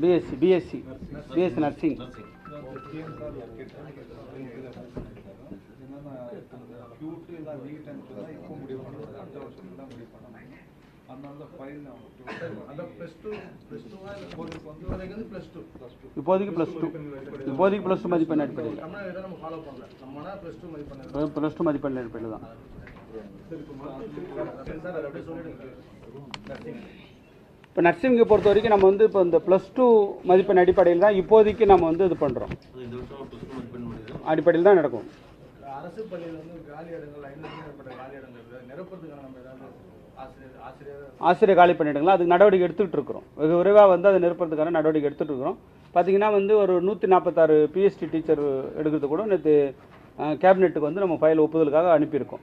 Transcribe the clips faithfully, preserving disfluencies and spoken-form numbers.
بيسي بيسي بيسي نرسينج. இப்போதைக்கு plus two இப்போதைக்கு plus two மதிப்பெண் அடிப்படையில் ப்ளஸ் டூ மதிப்பெண் அடிப்படையில் தான் இப்போ நர்சிங்கை பொறுத்த வரைக்கும் நம்ம வந்து இப்போ இந்த ப்ளஸ் டூ மதிப்பெண் அடிப்படையில் தான் இப்போதைக்கு நம்ம வந்து இது பண்ணுறோம். அடிப்படையில் தான் நடக்கும். அரசு பள்ளியில் வந்து காலி இடங்கள் ஐநூறு காலி இடங்கள் நிரப்புறதுக்கான நம்ம ஏதாவது ஆசிரியர் காலி பண்ணிவிடுங்களா, அதுக்கு நடவடிக்கை எடுத்துகிட்டு இருக்கிறோம். வெகு விரைவாக வந்து அதை நிரப்புறதுக்கான நடவடிக்கை எடுத்துகிட்டு இருக்கிறோம். பார்த்திங்கன்னா வந்து ஒரு நூற்றி நாற்பத்தாறு பிஎஸ்டி டீச்சர் எடுக்கிறது கூட நேற்று கேபினெட்டுக்கு வந்து நம்ம ஃபைல் ஒப்புதலுக்காக அனுப்பியிருக்கோம்.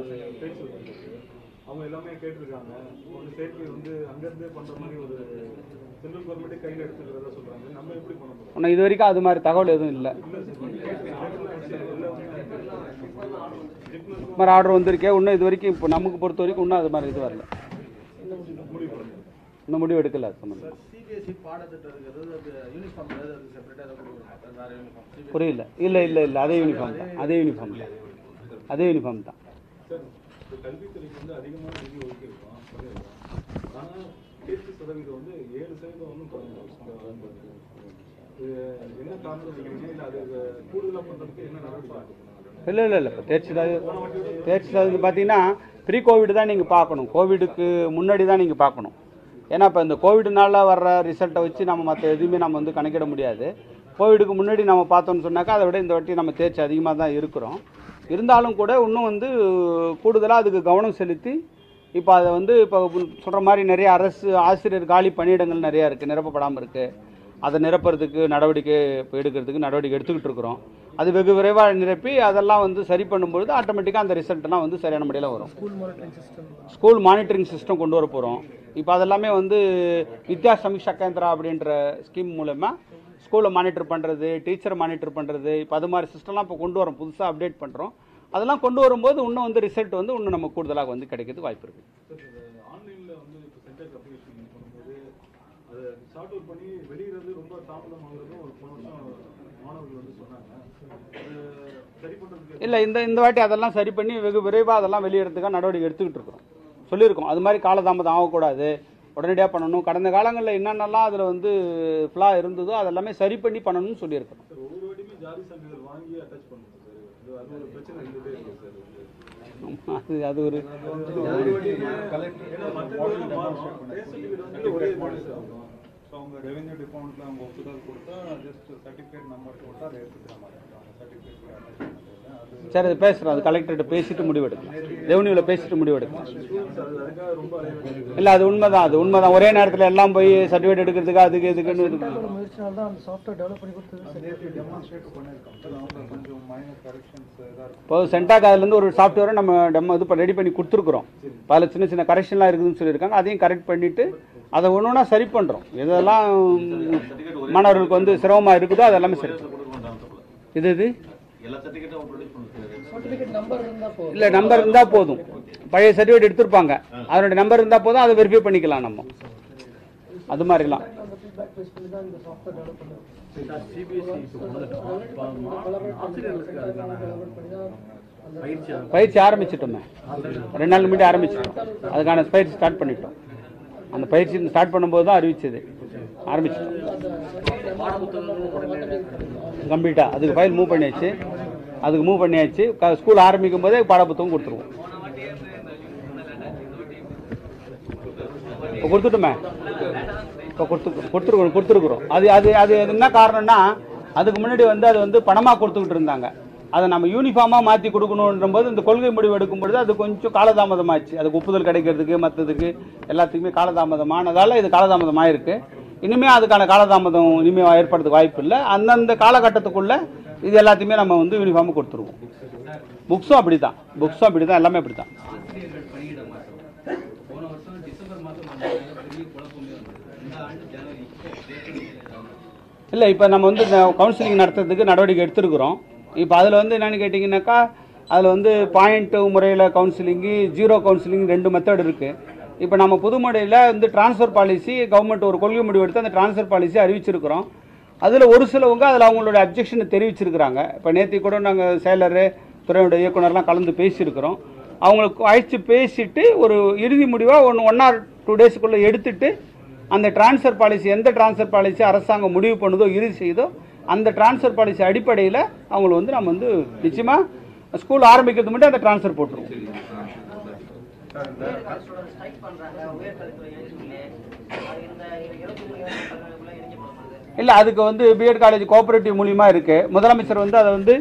அவங்க எல்லாமே கேட்டிருக்காங்க. ஒரு சேர்க்கை வந்து அங்கேருந்து பண்ணுற மாதிரி ஒரு சென்ட்ரல் கவர்மெண்ட்டே கையில் எடுத்துக்கிறதா சொல்கிறாங்க. நம்ம எப்படி பண்ண போகிறோம்? ஆனால் இது வரைக்கும் அது மாதிரி தகவல் எதுவும் இல்லை. இது மாதிரி ஆர்டர் வந்திருக்கே, இன்னும் இது வரைக்கும் இப்போ நமக்கு பொறுத்த வரைக்கும் இன்னும் அது மாதிரி இது வரல. இன்னும் முடிவு எடுக்கல. புரியல. இல்லை இல்லை இல்லை அதே யூனிஃபார்ம் தான் அதே யூனிஃபார்ம் தான் அதே யூனிஃபார்ம் தான் கல்வித்துறைக்கு வந்து அதிகமான நிதி ஒதுக்கியிருக்கோம். ஆனால் தேர்ச்சி சதவீதம் வந்து ஏழு சதவீதம் ஒன்றும் என்ன காரணம் இல்லை. அது கூடுதலாக பண்ணுறதுக்கு என்ன நடவடிக்கை? இல்லை இல்லை இல்லை இப்போ தேர்ச்சி தேர்ச்சி சதவீதம் பார்த்தீங்கன்னா ப்ரீ கோவிட் தான் நீங்கள் பார்க்கணும். கோவிடுக்கு முன்னாடி தான் நீங்கள் பார்க்கணும். ஏன்னா இப்போ இந்த கோவிடுனால வர்ற ரிசல்ட்டை வச்சு நம்ம மற்ற எதுவுமே நம்ம வந்து கணக்கிட முடியாது. கோவிடுக்கு முன்னாடி நம்ம பார்த்தோம்னு சொன்னாக்கா அதை விட இந்த வாட்டி நம்ம தேர்ச்சி அதிகமாக தான் இருக்கிறோம். இருந்தாலும் கூட இன்னும் வந்து கூடுதலாக அதுக்கு கவனம் செலுத்தி இப்போ அதை வந்து இப்போ சொல்கிற மாதிரி நிறைய அரசு ஆசிரியர் காலி பணியிடங்கள் நிறையா இருக்குது, நிரப்பப்படாமல் இருக்குது. அதை நிரப்புறதுக்கு நடவடிக்கை இப்போ எடுக்கிறதுக்கு நடவடிக்கை எடுத்துக்கிட்டு இருக்கிறோம். அது வெகு விரைவாக நிரப்பி அதெல்லாம் வந்து சரி பண்ணும்பொழுது ஆட்டோமேட்டிக்காக அந்த ரிசல்ட்லாம் வந்து சரியான முறையில் வரும். ஸ்கூல் மானிட்டரிங் சிஸ்டம் கொண்டு வர போகிறோம். இப்போ அதெல்லாமே வந்து வித்யா சமீக்ஷா கேந்திரா அப்படின்ற ஸ்கீம் மூலமா ஸ்கூலை மானிட்டர் பண்ணுறது, டீச்சரை மானிட்டர் பண்ணுறது, இப்போ அது மாதிரி சிஸ்டம்லாம் இப்போ கொண்டு வரோம். புதுசாக அப்டேட் பண்ணுறோம். அதெல்லாம் கொண்டு வரும்போது இன்னும் வந்து ரிசல்ட் வந்து இன்னும் நம்ம கூடுதலாக வந்து கிடைக்கிறதுக்கு வாய்ப்பு இருக்குது. இல்லை இந்த இந்த வாட்டி அதெல்லாம் சரி பண்ணி வெகு விரைவாக அதெல்லாம் வெளியிடறதுக்காக நடவடிக்கை எடுத்துக்கிட்டு இருக்கிறோம். சொல்லியிருக்கோம் அது மாதிரி காலதாமதம் ஆகக்கூடாது, உடனடியாக பண்ணணும். கடந்த காலங்களில் என்னென்னலாம் அதில் வந்து ஃப்ளா இருந்ததோ அதெல்லாமே சரி பண்ணி பண்ணணும்னு சொல்லியிருக்கோம். அது அது ஒரு சரி அது பேசுகிறோம். அது கலெக்டர்கிட்ட பேசிட்டு முடிவெடுக்கலாம், ரெவன்யூவில் பேசிட்டு முடிவெடுக்கலாம். இல்லை அது உண்மைதான் அது உண்மைதான் ஒரே நேரத்தில் எல்லாம் போய் சர்டிஃபிகேட் எடுக்கிறதுக்கு அதுக்கு எதுக்குன்னு இப்போ சென்டாக் அதுலேருந்து ஒரு சாஃப்ட்வேரை நம்ம டெமோ இது ரெடி பண்ணி கொடுத்துருக்குறோம். பல சின்ன சின்ன கரெக்ஷன்லாம் இருக்குதுன்னு சொல்லியிருக்காங்க. அதையும் கரெக்ட் பண்ணிவிட்டு அதை ஒன்று ஒன்றா சரி பண்ணுறோம். இதெல்லாம் மாணவர்களுக்கு வந்து சிரமமாக இருக்குதோ அதெல்லாமே சரி. இது இது இல்லை நம்பர் இருந்தால் போதும். பழைய சர்டிஃபிகேட் எடுத்துருப்பாங்க, அதனுடைய நம்பர் இருந்தால் போதும். அதை வெரிஃபை பண்ணிக்கலாம் நம்ம. அது மாதிரிலாம் பயிற்சி ஆரம்பிச்சிட்டோமே, ரெண்டு நாள் முன்னாடி ஆரம்பிச்சிட்டோம். அதுக்கான பயிற்சி ஸ்டார்ட் பண்ணிட்டோம். அந்த பயிற்சி ஸ்டார்ட் பண்ணும்போது தான் அறிவிச்சது ஆரம்பிச்சிட்டோம் கம்ப்ளீட்டாக. அதுக்கு ஃபைல் மூவ் பண்ணியாச்சு அதுக்கு மூவ் பண்ணியாச்சு ஸ்கூல் ஆரம்பிக்கும் போதே பாடப்புத்தகம் கொடுத்துருவோம். இப்போ கொடுத்துட்டோமே இப்போ கொடுத்து கொடுத்துருக்கோம் கொடுத்துருக்குறோம் அது அது அது என்ன காரணம்னா அதுக்கு முன்னாடி வந்து அது வந்து பணமாக கொடுத்துக்கிட்டு இருந்தாங்க. அதை நம்ம யூனிஃபார்மாக மாற்றி கொடுக்கணுன்ற போது இந்த கொள்கை முடிவு எடுக்கும்பொழுது அது கொஞ்சம் காலதாமதமாச்சு. அதுக்கு ஒப்புதல் கிடைக்கிறதுக்கு மற்றதுக்கு எல்லாத்துக்குமே காலதாமதமானதால் இது காலதாமதமாயிருக்கு. இனிமேல் அதுக்கான காலதாமதம் இனிமேல் ஏற்படுறதுக்கு வாய்ப்பு இல்லை. அந்தந்த காலகட்டத்துக்குள்ளே இது எல்லாத்தையுமே நம்ம வந்து யூனிஃபார்ம் கொடுத்துருவோம். புக்ஸும் அப்படி தான் புக்ஸும் அப்படி தான் எல்லாமே அப்படி தான். இல்லை இப்போ நம்ம வந்து கவுன்சிலிங் நடத்துறதுக்கு நடவடிக்கை எடுத்துருக்குறோம். இப்போ அதில் வந்து என்னென்னு கேட்டிங்கனாக்கா அதில் வந்து பாயிண்ட்டு முறையில் கவுன்சிலிங்கு ஜீரோ கவுன்சிலிங் ரெண்டு மெத்தட் இருக்குது. இப்போ நம்ம புது முறையில் வந்து டிரான்ஸ்ஃபர் பாலிசி கவர்மெண்ட் ஒரு கொள்கை முடிவு எடுத்து அந்த டிரான்ஸ்ஃபர் பாலிசி அறிவிச்சிருக்கிறோம். அதில் ஒரு சிலவங்க அதில் அவங்களோட அப்ஜெக்ஷனை தெரிவிச்சிருக்கிறாங்க. இப்போ நேற்று கூட நாங்கள் செயலர் துறையோட இயக்குனர்லாம் கலந்து பேசியிருக்கிறோம். அவங்களுக்கு அழைச்சி பேசிவிட்டு ஒரு இறுதி முடிவாக ஒன்று ஒன் ஆர் டூ டேஸுக்குள்ளே எடுத்துகிட்டு அந்த டிரான்ஸ்ஃபர் பாலிசி எந்த டிரான்ஸ்ஃபர் பாலிசி அரசாங்கம் முடிவு பண்ணுதோ இறுதி செய்தோ அந்த டிரான்ஸ்ஃபர் பாலிசி அடிப்படையில் அவங்களை வந்து நம்ம வந்து நிச்சயமாக ஸ்கூல் ஆரம்பிக்கிறது மட்டும் அந்த டிரான்ஸ்ஃபர் போட்டுருவோம். இல்லை அதுக்கு வந்து பிஎட் காலேஜ் கோஆபரேட்டிவ் மூலிமா இருக்குது. முதலமைச்சர் வந்து அதை வந்து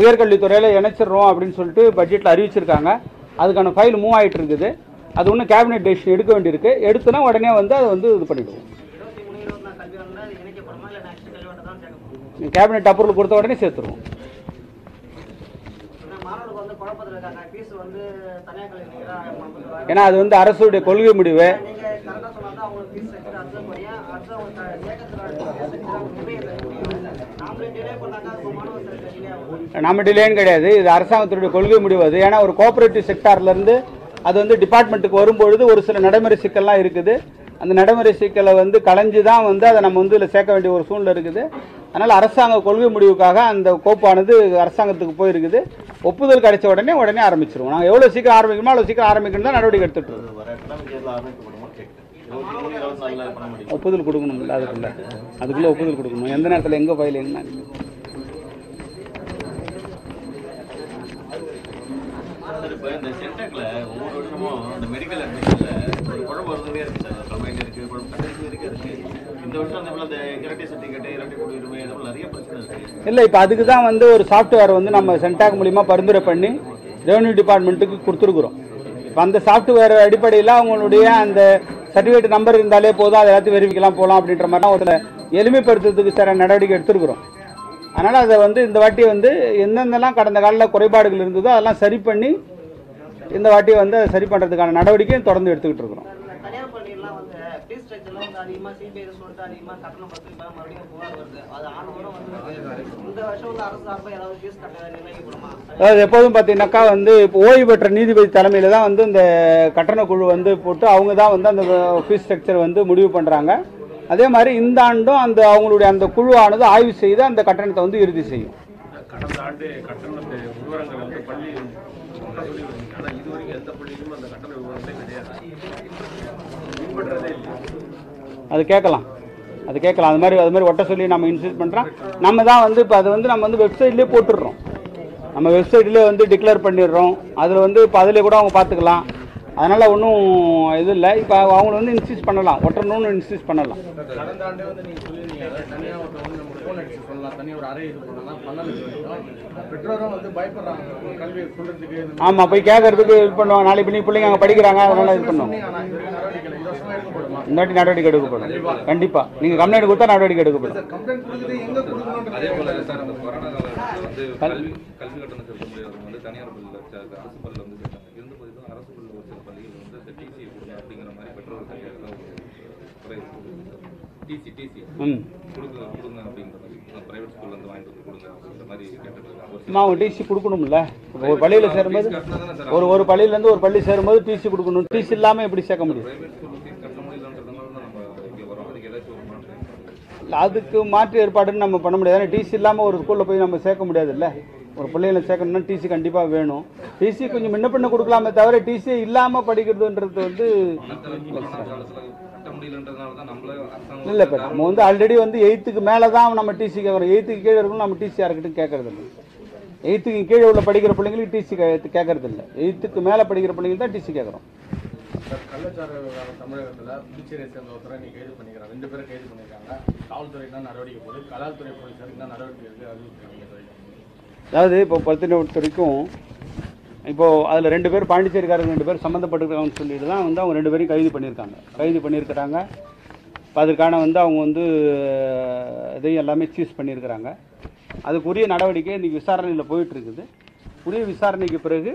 உயர்கல்வித்துறையில் இணைச்சிடுறோம் அப்படின்னு சொல்லிட்டு பட்ஜெட்டில் அறிவிச்சிருக்காங்க. அதுக்கான ஃபைல் மூவ் ஆகிட்டு இருக்குது. அது ஒன்றும் கேபினெட் டெசிஷன் எடுக்க வேண்டியிருக்கு. எடுத்துனா உடனே வந்து அதை வந்து இது பண்ணிடுவோம். கேபினெட் அப்ரூவல் கொடுத்த உடனே சேர்த்துருவோம். ஏன்னா அது வந்து அரசுடைய கொள்கை முடிவு. நம்ம டிலேன்னு கிடையாது, இது அரசாங்கத்தினுடைய கொள்கை முடிவு. அது ஏன்னா ஒரு கோஆபரேட்டிவ் செக்டார்லேருந்து அது வந்து டிபார்ட்மெண்ட்டுக்கு வரும்பொழுது ஒரு சில நடைமுறை சிக்கல்லாம் இருக்குது. அந்த நடைமுறை சிக்கலை வந்து களைஞ்சு தான் வந்து அதை நம்ம வந்து இதில் சேர்க்க வேண்டிய ஒரு சூழ்நிலை இருக்குது. அதனால் அரசாங்க கொள்கை முடிவுக்காக அந்த கோப்பானது அரசாங்கத்துக்கு போயிருக்குது. ஒப்புதல் கிடைச்ச உடனே உடனே ஆரம்பிச்சிருவோம். நாங்கள் எவ்வளோ சீக்கிரம் ஆரம்பிக்கணுமோ அவ்வளோ சீக்கிரம் ஆரம்பிக்கணும் தான் நடவடிக்கை எடுத்துகிட்டு இருக்கோம். ஒப்புதல் கொடுக்கணும், அதுக்குள்ளே அதுக்குள்ளே ஒப்புதல் கொடுக்கணும். எந்த நேரத்தில் எங்கே ஃபைல் என்ன இல்லை இப்போ அதுக்கு தான் வந்து ஒரு சாஃப்ட்வேர் வந்து நம்ம சென்டாக் மூலிமா பரிந்துரை பண்ணி ரெவன்யூ டிபார்ட்மெண்ட்டுக்கு கொடுத்துருக்குறோம். இப்போ அந்த சாஃப்ட்வேர் அடிப்படையில் அவங்களுடைய அந்த சர்டிஃபிகேட் நம்பர் இருந்தாலே போதும், அதை எல்லாத்தையும் வெரிஃபிக்கலாம் போகலாம் அப்படின்ற மாதிரிலாம் ஒரு எளிமைப்படுத்துறதுக்கு சில நடவடிக்கை எடுத்துருக்குறோம். அதனால் அதை வந்து இந்த வாட்டி வந்து எந்தெந்தெல்லாம் கடந்த காலில் குறைபாடுகள் இருந்ததோ அதெல்லாம் சரி பண்ணி இந்த வாட்டி வந்து அதை சரி பண்ணுறதுக்கான நடவடிக்கையும் தொடர்ந்து எடுத்துக்கிட்டு இருக்கிறோம். அதாவது எப்போதும் பார்த்தீங்கன்னாக்கா வந்து இப்போ ஓய்வு பெற்ற நீதிபதி தலைமையில் தான் வந்து இந்த கட்டணக்குழு வந்து போட்டு அவங்க தான் வந்து அந்த ஃபீஸ் ஸ்ட்ரக்சர் வந்து முடிவு பண்ணுறாங்க. அதே மாதிரி இந்த ஆண்டும் அந்த அவங்களுடைய அந்த குழுவானது ஆய்வு செய்து அந்த கட்டணத்தை வந்து இறுதி செய்யும். அது கேட்கலாம் அது கேட்கலாம் அது மாதிரி அது மாதிரி ஒட்ட சொல்லி நம்ம இன்சிஸ்ட் பண்ணுறோம். நம்ம தான் வந்து இப்போ அது வந்து நம்ம வந்து வெப்சைட்லேயே போட்டுடுறோம். நம்ம வெப்சைட்லேயே வந்து டிக்ளேர் பண்ணிடுறோம். அதில் வந்து இப்போ அதிலே கூட அவங்க பார்த்துக்கலாம். அதனால் ஒன்றும் இது இல்லை. இப்போ அவங்கள வந்து இன்சிஸ்ட் பண்ணலாம், ஒட்டணும்னு இன்சிஸ்ட் பண்ணலாம். ஆமாம், போய் கேட்கறதுக்கு இது பண்ணுவாங்க. நாளைக்கு பிள்ளைங்க பிள்ளைங்க அங்கே படிக்கிறாங்க, அதனால் இது பண்ணுவோம். இந்த வாட்டி நடவடிக்கை எடுக்கப்படும் கண்டிப்பாக. நீங்கள் கம்ப்ளைண்ட் கொடுத்தா நடவடிக்கை எடுக்கப்படும். அவங்க டிசி கொடுக்கணும்ல. ஒரு பள்ளியில் சேரும்போது ஒரு ஒரு பள்ளியிலேருந்து ஒரு பள்ளி சேரும்போது டிசி கொடுக்கணும். டிசி இல்லாமல் எப்படி சேர்க்க முடியும்? இல்லை அதுக்கு மாற்று ஏற்பாடுன்னு நம்ம பண்ண முடியாது. ஏன்னா டிசி இல்லாமல் ஒரு ஸ்கூலில் போய் நம்ம சேர்க்க முடியாதுல்ல. ஒரு பிள்ளைகளை சேர்க்கணும்னா டிசி கண்டிப்பாக வேணும். டிசி கொஞ்சம் முன்ன பின்ன கொடுக்கலாமே தவிர டிசி இல்லாமல் படிக்கிறதுன்றது வந்து இல்லை. இப்போ நம்ம வந்து ஆல்ரெடி வந்து எயித்துக்கு மேலே தான் நம்ம டிசி கேட்குறோம். எயித்துக்கு கீழே இருக்கணும் நம்ம டிசி யாருக்கிட்டும் கேட்கறது இல்லை. எயித்துக்கு கீழே உள்ள படிக்கிற பிள்ளைங்களுக்கு டிசி கேட்கறது இல்லை. எயித்துக்கு மேலே படிக்கிற பிள்ளைங்களுக்கு தான் டிசி கேட்குறோம். அதாவது இப்போ பத்தினத்துறைக்கும் இப்போது அதில் ரெண்டு பேர் பாண்டிச்சேரிக்காரங்க ரெண்டு பேர் சம்மந்தப்பட்டிருக்காங்கன்னு சொல்லிட்டு தான் வந்து அவங்க ரெண்டு பேரையும் கைது பண்ணியிருக்காங்க. கைது பண்ணியிருக்கிறாங்க அதற்கான வந்து அவங்க வந்து இதையும் எல்லாமே சீஸ் பண்ணியிருக்கிறாங்க. அதுக்குரிய நடவடிக்கை இன்றைக்கி விசாரணையில் போயிட்டு இருக்குது. உரிய விசாரணைக்கு பிறகு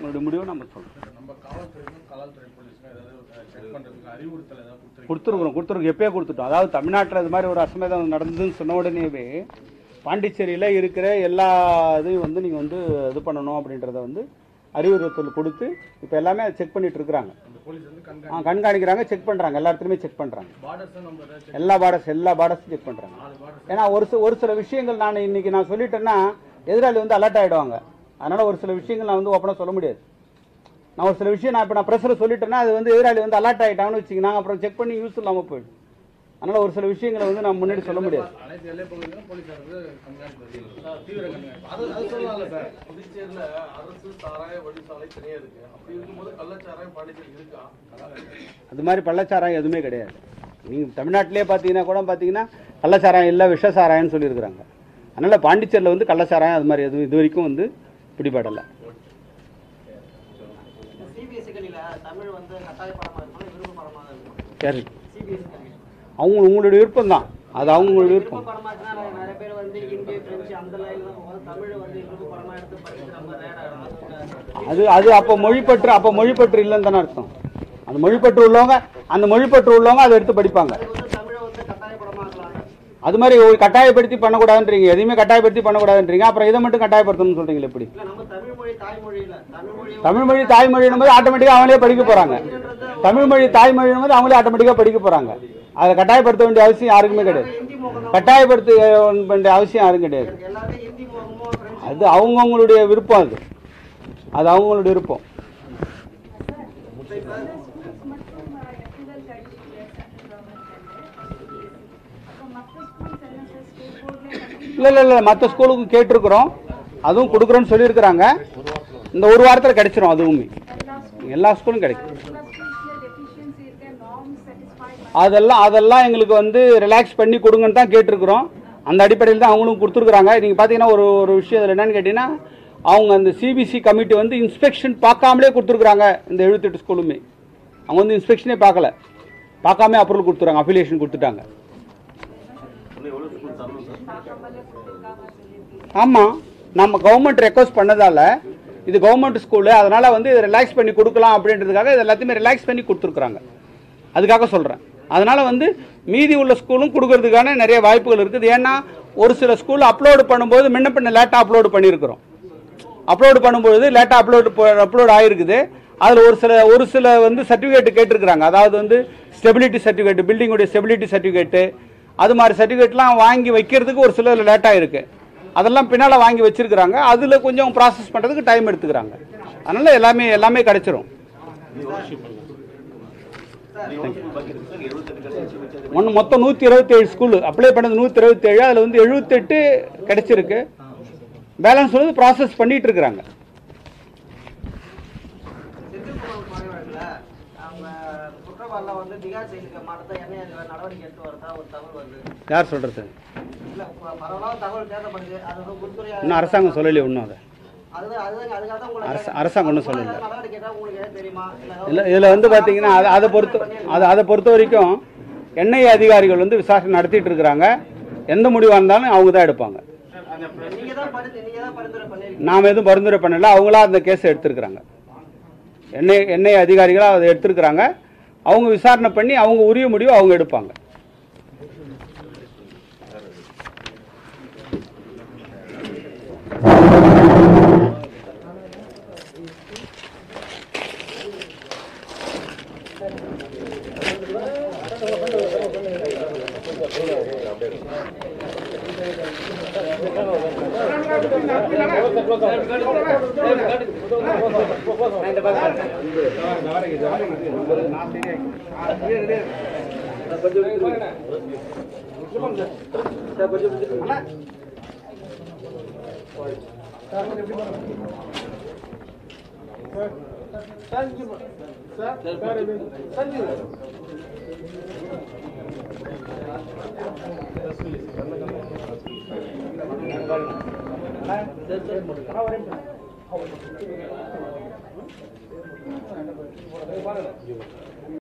உங்களுடைய முடிவை நம்ம சொல்கிறோம். நம்ம காவல்துறையும் காவல்துறை போலீஸும் ஏதாவது செக் பண்ணுறதுக்கு அறிவுறுத்தல் ஏதாவது கொடுத்துருக்கோம் கொடுத்துருக்குறோம் கொடுத்துருக்கு எப்பயே கொடுத்துட்டோம். அதாவது தமிழ்நாட்டில் இது மாதிரி ஒரு அசம்பாவிதம் நடந்ததுன்னு சொன்ன உடனேவே பாண்டிச்சேரியில் இருக்கிற எல்லா இதையும் வந்து நீங்கள் வந்து இது பண்ணணும் அப்படின்றத வந்து அறிவுறுத்தல் கொடுத்து இப்போ எல்லாமே செக் பண்ணிட்டு இருக்கிறாங்க. ஆ கண்காணிக்கிறாங்க, செக் பண்ணுறாங்க, எல்லா இடத்துலையுமே செக் பண்ணுறாங்க. எல்லா பார்டர்ஸ் எல்லா பார்டர்ஸும் செக் பண்ணுறாங்க. ஏன்னா ஒரு ஒரு சில விஷயங்கள் நான் இன்னைக்கு நான் சொல்லிட்டேன்னா எதிராளி வந்து அலர்ட் ஆகிடுவாங்க. அதனால் ஒரு சில விஷயங்கள் நான் வந்து ஓப்பனாக சொல்ல முடியாது. நான் ஒரு சில விஷயம் நான் இப்போ நான் ப்ரெஷரில் சொல்லிட்டேன்னா அது வந்து எதிராளி வந்து அலர்ட் ஆகிட்டாங்கன்னு வச்சுக்கினா அப்புறம் செக் பண்ணி யூஸ் இல்லாமல் போயிடும். அதனால் ஒரு சில விஷயங்களை வந்து நான் முன்னாடி சொல்ல முடியாது. அது மாதிரி பள்ளச்சாராயம் எதுவுமே கிடையாது. நீங்கள் தமிழ்நாட்டிலே பார்த்தீங்கன்னா கூட பார்த்தீங்கன்னா கள்ளச்சாராயம் இல்லை, விஷசாராயம்னு சொல்லியிருக்கிறாங்க. அதனால் பாண்டிச்சேரியில் வந்து கள்ளச்சாராயம் அது மாதிரி எதுவும் இது வரைக்கும் வந்து பிடிபடலை. யாரு அவங்க உங்களுடைய விருப்பம் தான், அது அவங்களுடைய விருப்பம். அது அது அப்போ மொழிப்பற்று அப்போ மொழிப்பற்று இல்லைன்னு தானே அர்த்தம். அந்த மொழிப்பற்று உள்ளவங்க அந்த மொழிப்பற்று உள்ளவங்க அதை எடுத்து படிப்பாங்க. அது மாதிரி ஒரு கட்டாயப்படுத்தி பண்ணக்கூடாதுன்றீங்க, எதையுமே கட்டாயப்படுத்தி பண்ணக்கூடாதுன்றீங்க, அப்புறம் இதை மட்டும் கட்டாயப்படுத்தணும்னு சொல்கிறீங்களே எப்படி? தமிழ் மொழி தாய்மொழின்னும் போது ஆட்டோமேட்டிக்காக அவங்களே படிக்க போகிறாங்க. தமிழ் மொழி தாய்மொழின்னும் போது அவங்களே ஆட்டோமேட்டிக்காக படிக்க போகிறாங்க. அதை கட்டாயப்படுத்த வேண்டிய அவசியம் யாருக்குமே கிடையாது. கட்டாயப்படுத்த வேண்டிய அவசியம் யாரும் கிடையாது. அது அவங்கவுங்களுடைய விருப்பம். அது அது அவங்களுடைய விருப்பம். இல்லை இல்லை இல்லை மற்ற ஸ்கூலுக்கும் கேட்டிருக்கிறோம், அதுவும் கொடுக்குறோன்னு சொல்லியிருக்கிறாங்க. இந்த ஒரு வாரத்தில் கிடைச்சிடும், அதுவுமே எல்லா ஸ்கூலும் கிடைக்கும். அதெல்லாம் அதெல்லாம் எங்களுக்கு வந்து ரிலாக்ஸ் பண்ணி கொடுங்கன்னு தான் கேட்டிருக்கிறோம். அந்த அடிப்படையில் தான் அவங்களும் கொடுத்துருக்குறாங்க. நீங்கள் பார்த்தீங்கன்னா ஒரு ஒரு விஷயம் அதில் என்னென்னு கேட்டிங்கன்னா அவங்க அந்த சிபிசி கமிட்டி வந்து இன்ஸ்பெக்ஷன் பார்க்காமலே கொடுத்துருக்குறாங்க. இந்த எழுபத்தெட்டு ஸ்கூலுமே அவங்க வந்து இன்ஸ்பெக்ஷனே பார்க்கல, பார்க்காம அப்ரூவல் கொடுத்துருக்காங்க, அஃபிலியேஷன் கொடுத்துட்டாங்க. ஆமாம், நம்ம கவர்மெண்ட் ரெக்வஸ்ட் பண்ணதால் இது கவர்மெண்ட் ஸ்கூலு, அதனால் வந்து இதை ரிலாக்ஸ் பண்ணி கொடுக்கலாம் அப்படின்றதுக்காக இது எல்லாத்தையுமே ரிலாக்ஸ் பண்ணி கொடுத்துருக்குறாங்க. அதுக்காக சொல்கிறேன். அதனால் வந்து மீதி உள்ள ஸ்கூலும் கொடுக்கறதுக்கான நிறைய வாய்ப்புகள் இருக்குது. ஏன்னா ஒரு சில ஸ்கூல் அப்லோடு பண்ணும்போது முன்ன பின்ன லேட்டாக அப்லோடு பண்ணியிருக்கிறோம். அப்லோடு பண்ணும்பொழுது லேட்டாக அப்லோடு அப்லோடு ஆகிருக்குது. அதில் ஒரு சில ஒரு சில வந்து சர்டிஃபிகேட்டு கேட்டிருக்கிறாங்க. அதாவது வந்து ஸ்டெபிலிட்டி சர்டிஃபிகேட்டு, பில்டிங்குடைய ஸ்டெபிலிட்டி சர்டிஃபிகேட்டு, அது மாதிரி சர்டிஃபிகேட்லாம் வாங்கி வைக்கிறதுக்கு ஒரு சில லேட்டாக இருக்குது. அதெல்லாம் பின்னால் வாங்கி வச்சுருக்கிறாங்க. அதில் கொஞ்சம் ப்ராசஸ் பண்ணுறதுக்கு டைம் எடுத்துக்கிறாங்க. அதனால் எல்லாமே எல்லாமே கிடச்சிரும். ஒன்று மொத்தம் நூற்றி இருபத்தி ஏழு ஸ்கூலு அப்ளை பண்ணது, நூற்றி இருபத்தி ஏழு அதில் வந்து எழுபத்தெட்டு கிடைச்சிருக்கு. பேலன்ஸ் வந்து ப்ராசஸ் பண்ணிட்டு இருக்கிறாங்க. யார் சொல்றது? இன்னும் அரசாங்கம் சொல்லலையே ஒன்றும். அதை அரசாங்கம் ஒன்றும் சொல்லலை. இல்லை, இதில் வந்து பார்த்தீங்கன்னா அதை அதை பொறுத்து அதை அதை பொறுத்த வரைக்கும் என்ஐஏ அதிகாரிகள் வந்து விசாரணை நடத்திட்டு இருக்கிறாங்க. எந்த முடிவாக இருந்தாலும் அவங்க தான் எடுப்பாங்க. நாம் எதுவும் பரிந்துரை பண்ணலை, அவங்களா அந்த கேஸை எடுத்துருக்குறாங்க. என்ஐ என்ஐஏ அதிகாரிகளாக அதை எடுத்துருக்குறாங்க. அவங்க விசாரணை பண்ணி அவங்க உரிய முடிவை அவங்க எடுப்பாங்க. Thank you.